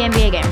the NBA game.